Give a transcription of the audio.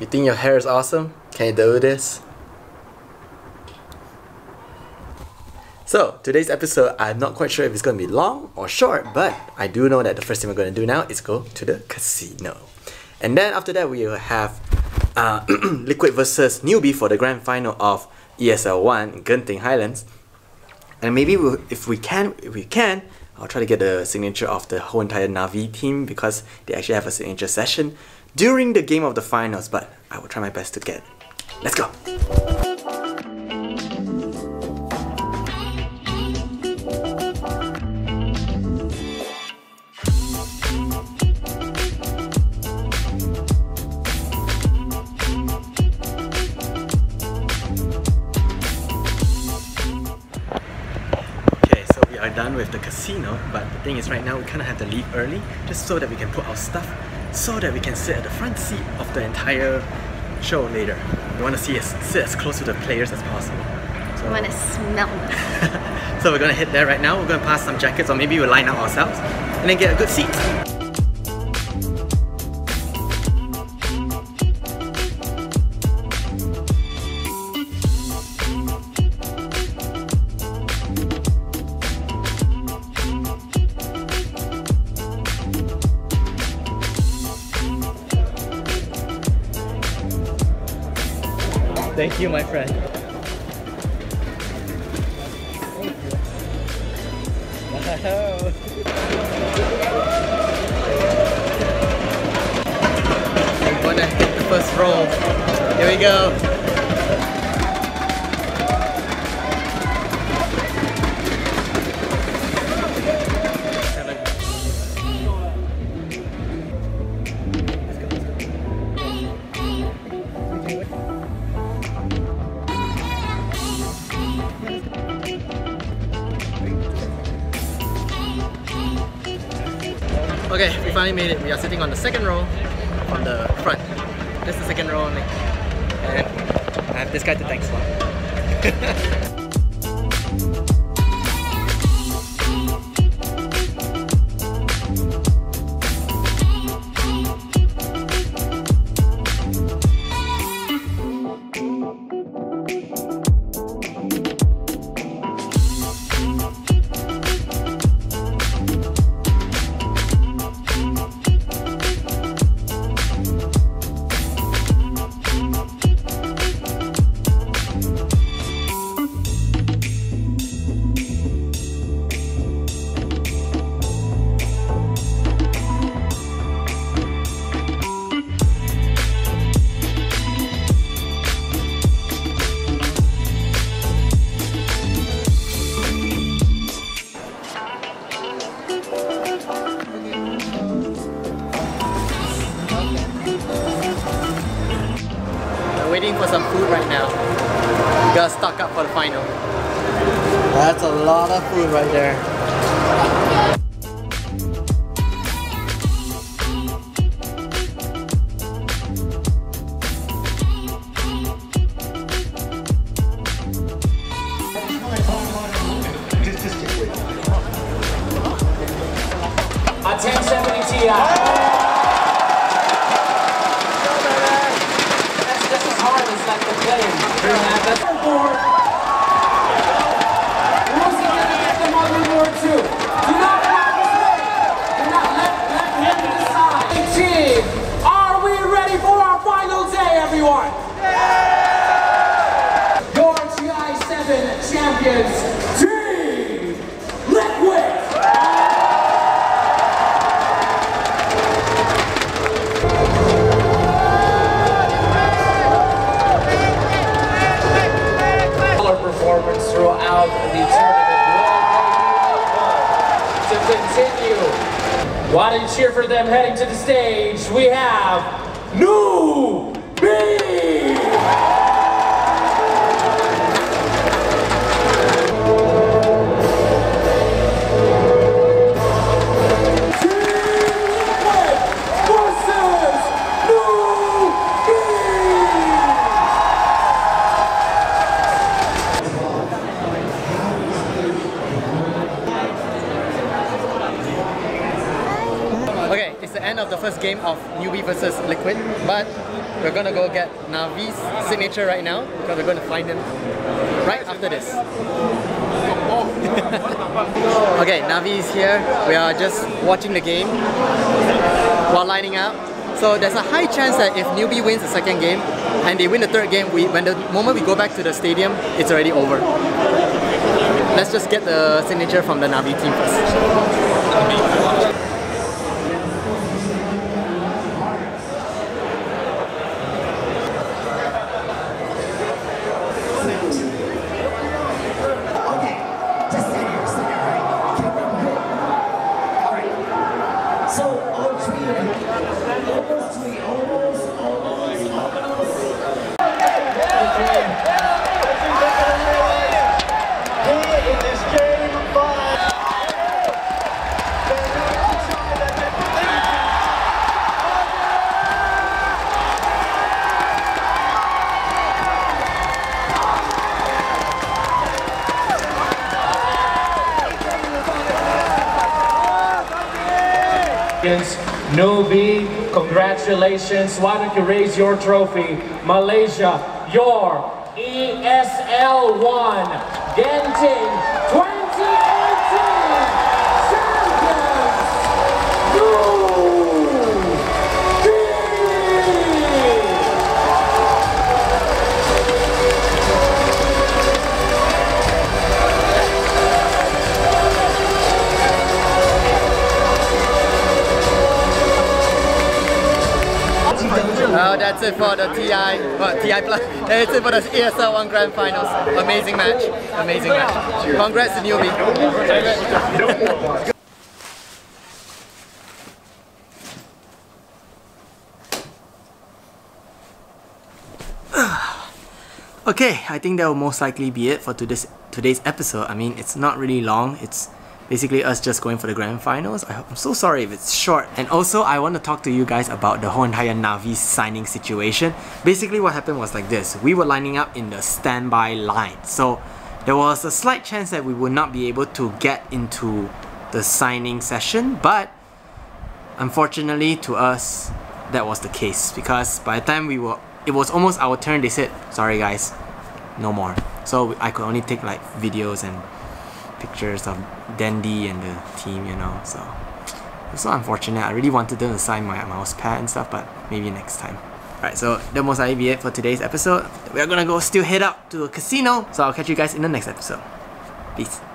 You think your hair is awesome? Can you do this? So, today's episode, I'm not quite sure if it's going to be long or short, but I do know that the first thing we're going to do now is go to the casino. And then after that, we will have Liquid versus NewBee for the grand final of ESL One in Genting Highlands. And maybe we'll, if we can, I'll try to get the signature of the whole entire Navi team because they actually have a signature session during the game of the finals, but I will try my best to get it. Let's go! Are done with the casino, but the thing is right now we kind of have to leave early just so that we can put our stuff so that we can sit at the front seat of the entire show later. We want to sit as close to the players as possible. So we want to smell them. So we're going to hit there right now. We're going to pass some jackets, or maybe we'll line up ourselves and then get a good seat. Thank you, my friend. I'm gonna hit the first roll. Here we go. Okay, we finally made it. We are sitting on the second row on the front. This is the second row only. And I have this guy to thank for. For some food right now. We gotta stock up for the final. That's a lot of food right there. Champions, Team Liquid! Stellar performance throughout the tournament. To continue, why don't you cheer for them heading to the stage? We have NewBee! first game of NewBee versus Liquid, but we're gonna go get Navi's signature right now because we're gonna find him right after this. Okay, Navi is here. We are just watching the game while lining up. So there's a high chance that if NewBee wins the second game and they win the third game, when the moment we go back to the stadium, it's already over. Let's just get the signature from the Navi team first. NewBee, congratulations. Why don't you raise your trophy? Malaysia, your ESL One Genting 2018 champions, That's it for the that's it for the ESL One Grand Finals. Amazing match, amazing match. Congrats to NewBee. Okay, I think that will most likely be it for today's episode. I mean, it's not really long. It's basically us just going for the grand finals. I'm so sorry if it's short. And also, I want to talk to you guys about the whole entire Navi signing situation. Basically, what happened was like this. We were lining up in the standby line. So there was a slight chance that we would not be able to get into the signing session. But unfortunately to us, that was the case. Because by the time it was almost our turn, they said, sorry guys, no more. So I could only take like videos and pictures of Dendi and the team, you know, so it's so unfortunate. I really wanted them to sign my mouse pad and stuff, but maybe next time. Alright, so that most likely be it for today's episode. We are gonna go still head up to a casino, so I'll catch you guys in the next episode. Peace.